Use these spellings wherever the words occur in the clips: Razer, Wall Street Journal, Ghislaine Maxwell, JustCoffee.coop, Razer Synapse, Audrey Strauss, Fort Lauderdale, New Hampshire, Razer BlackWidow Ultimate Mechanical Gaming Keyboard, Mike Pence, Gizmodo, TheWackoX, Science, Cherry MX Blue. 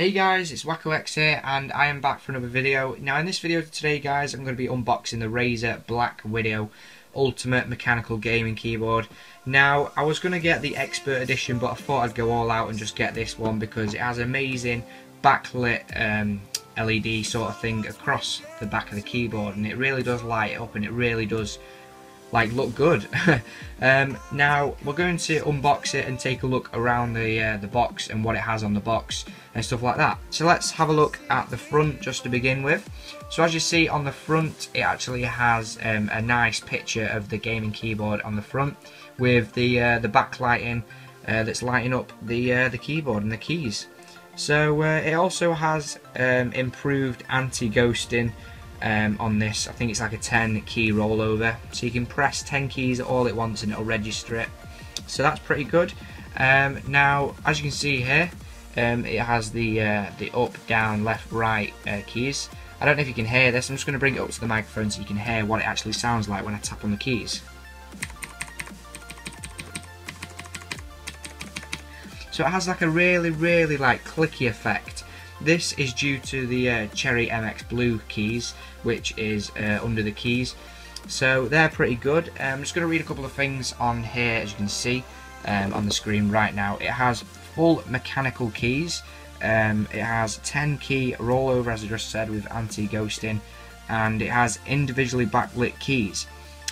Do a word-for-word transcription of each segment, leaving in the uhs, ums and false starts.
Hey guys, it's WackoX here and I am back for another video. Now in this video today guys, I'm going to be unboxing the Razer BlackWidow Ultimate Mechanical Gaming Keyboard. Now I was going to get the Expert Edition but I thought I'd go all out and just get this one because it has amazing backlit um, L E D sort of thing across the back of the keyboard and it really does light it up and it really does like look good. um, now we're going to unbox it and take a look around the uh, the box and what it has on the box and stuff like that. So let's have a look at the front just to begin with. So as you see on the front, it actually has um, a nice picture of the gaming keyboard on the front with the uh, the backlighting uh, that's lighting up the uh, the keyboard and the keys. So uh, it also has um, improved anti-ghosting Um, on this. I think it's like a ten key rollover, so you can press ten keys all at once and it'll register it, so that's pretty good. Um, now as you can see here, um, it has the uh, the up, down, left, right uh, keys. I don't know if you can hear this, I'm just going to bring it up to the microphone so you can hear what it actually sounds like when I tap on the keys. So it has like a really really like clicky effect. This is due to the uh, Cherry M X Blue keys, which is uh, under the keys, so they're pretty good. Um, I'm just going to read a couple of things on here, as you can see um, on the screen right now. It has full mechanical keys, um, it has ten key rollover as I just said with anti-ghosting, and it has individually backlit keys.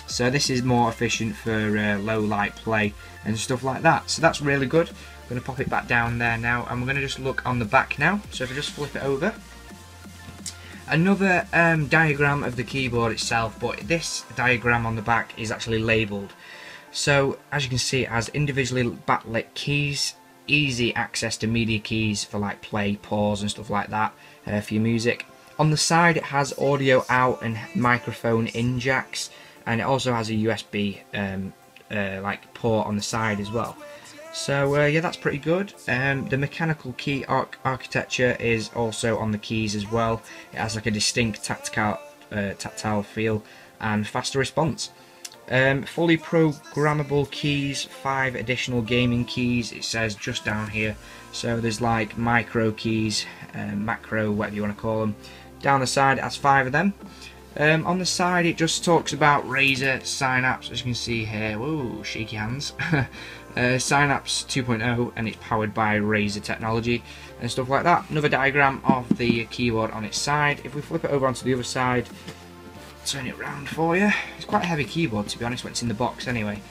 So this is more efficient for uh, low light play and stuff like that, so that's really good. I'm going to pop it back down there now and we're going to just look on the back now. So if I just flip it over, another um, diagram of the keyboard itself, but this diagram on the back is actually labelled. So as you can see, it has individually backlit keys, easy access to media keys for like play, pause and stuff like that uh, for your music. On the side it has audio out and microphone in jacks, and it also has a U S B um, uh, like port on the side as well. So uh, yeah, that's pretty good. Um, the mechanical key arch architecture is also on the keys as well. It has like a distinct tactile, uh, tactile feel and faster response. Um, fully programmable keys, five additional gaming keys, it says just down here. So there's like micro keys, uh, macro, whatever you want to call them. Down the side it has five of them. Um, on the side it just talks about Razer Synapse, as you can see here. Whoa, shaky hands. uh, Synapse two point oh, and it's powered by Razer technology and stuff like that. Another diagram of the keyboard on its side. If we flip it over onto the other side, turn it round for you. It's quite a heavy keyboard to be honest when it's in the box anyway.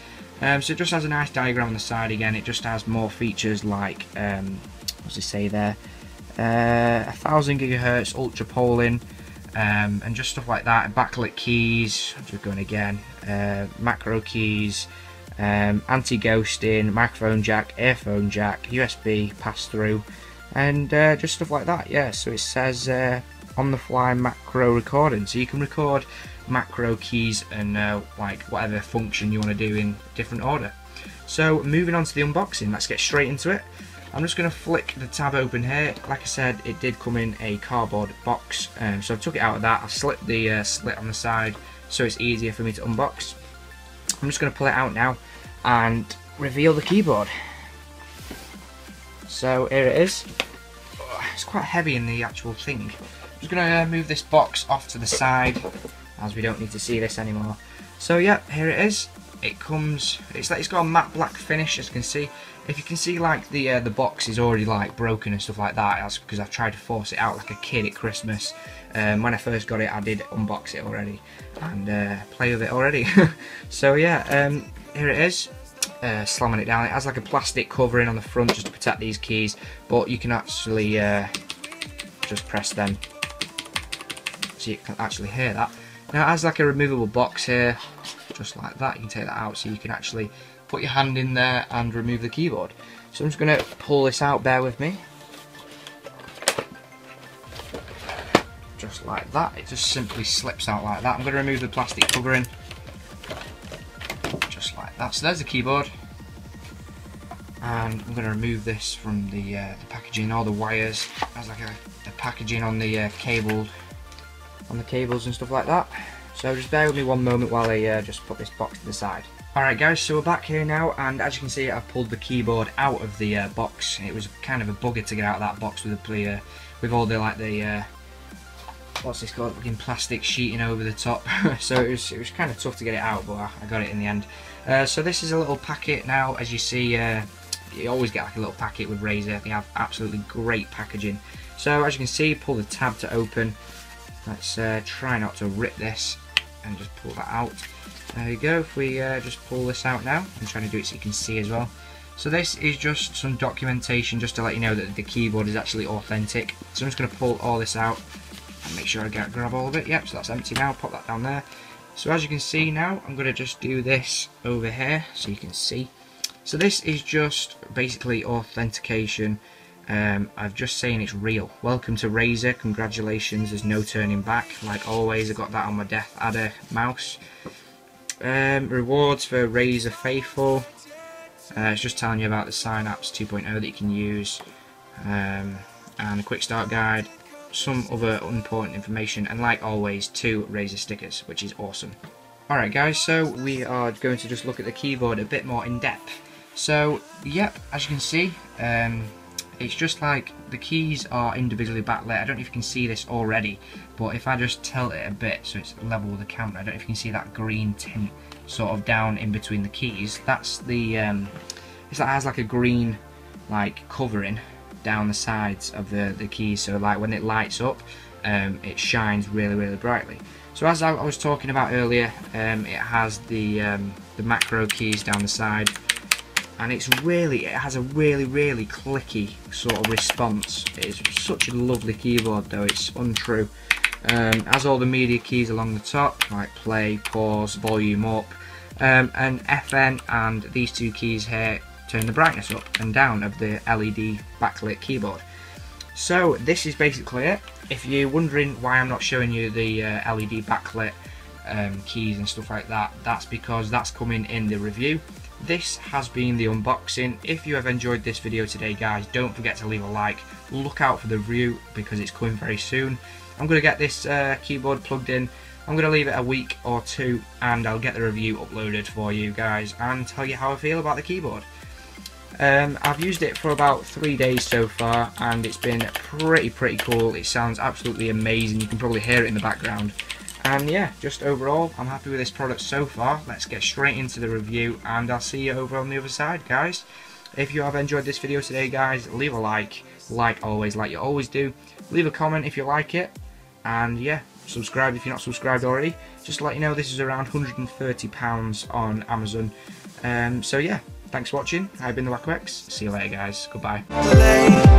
Um, so it just has a nice diagram on the side again. It just has more features like, um, what's it say there, uh, one thousand gigahertz ultra polling. Um, and just stuff like that, and backlit keys, which we're going again, uh, macro keys, um, anti-ghosting, microphone jack, earphone jack, U S B, pass-through, and uh, just stuff like that, yeah. So it says uh, on-the-fly macro recording, so you can record macro keys and uh, like whatever function you want to do in different order. So moving on to the unboxing, let's get straight into it. I'm just going to flick the tab open here. Like I said, it did come in a cardboard box, um, so I took it out of that. I slipped the uh, slit on the side so it's easier for me to unbox. I'm just going to pull it out now and reveal the keyboard. So here it is. Oh, it's quite heavy in the actual thing. I'm just going to uh, move this box off to the side as we don't need to see this anymore. So yeah, here it is. It comes, it's like it's got a matte black finish, as you can see. If you can see, like the uh, the box is already like broken and stuff like that. That's because I've tried to force it out like a kid at Christmas. Um, when I first got it, I did unbox it already and uh, play with it already. So yeah, um, here it is. Uh, slamming it down. It has like a plastic covering on the front just to protect these keys, but you can actually uh, just press them, so you can actually hear that. Now it has like a removable box here. Just like that, you can take that out so you can actually put your hand in there and remove the keyboard. So I'm just going to pull this out, bear with me. Just like that, it just simply slips out like that. I'm going to remove the plastic covering. Just like that, so there's the keyboard. And I'm going to remove this from the, uh, the packaging, all the wires. It has like a, a packaging on the uh, cable, on the cables and stuff like that. So just bear with me one moment while I uh, just put this box to the side. Alright guys, so we're back here now, and as you can see, I pulled the keyboard out of the uh, box. It was kind of a bugger to get out of that box with the uh, with all the like the uh, what's this called? Fucking plastic sheeting over the top. So it was it was kind of tough to get it out, but I, I got it in the end. Uh, so this is a little packet now, as you see. Uh, you always get like a little packet with Razer. They have absolutely great packaging. So as you can see, pull the tab to open. Let's uh, try not to rip this and just pull that out. There you go. If we uh, just pull this out now, I'm trying to do it so you can see as well. So this is just some documentation just to let you know that the keyboard is actually authentic. So I'm just going to pull all this out and make sure I get grab all of it. Yep, so that's empty now. Pop that down there. So as you can see now, I'm going to just do this over here so you can see. So this is just basically authentication. Um, I've just saying it's real. Welcome to Razer, congratulations, there's no turning back. Like always, I got that on my Death Adder mouse. Um, rewards for Razer Faithful. Uh, it's just telling you about the Synapse two point oh that you can use. Um, and a quick start guide, some other important information, and like always, two Razer stickers, which is awesome. Alright guys, so we are going to just look at the keyboard a bit more in depth. So, yep, as you can see, um, it's just like the keys are individually backlit. I don't know if you can see this already, but if I just tilt it a bit so it's level with the camera, I don't know if you can see that green tint sort of down in between the keys. That's the um, it's, it has like a green like covering down the sides of the the keys. So like when it lights up, um, it shines really really brightly. So as I, I was talking about earlier, um, it has the um, the macro keys down the side. And it's really, it has a really, really clicky sort of response. It's such a lovely keyboard though, it's untrue. Um, has all the media keys along the top, like play, pause, volume up, um, and F N, and these two keys here turn the brightness up and down of the L E D backlit keyboard. So this is basically it. If you're wondering why I'm not showing you the uh, L E D backlit um, keys and stuff like that, that's because that's coming in the review. This has been the unboxing. If you have enjoyed this video today guys, don't forget to leave a like. Look out for the review because it's coming very soon. I'm going to get this uh, keyboard plugged in. I'm going to leave it a week or two and I'll get the review uploaded for you guys and tell you how I feel about the keyboard. Um, I've used it for about three days so far and it's been pretty pretty cool. It sounds absolutely amazing. You can probably hear it in the background. And yeah, just overall, I'm happy with this product so far. Let's get straight into the review and I'll see you over on the other side, guys. If you have enjoyed this video today, guys, leave a like, like always, like you always do. Leave a comment if you like it. And yeah, subscribe if you're not subscribed already. Just to let you know, this is around one hundred and thirty pounds on Amazon. Um, so yeah, thanks for watching. I've been TheWackoX. See you later, guys. Goodbye.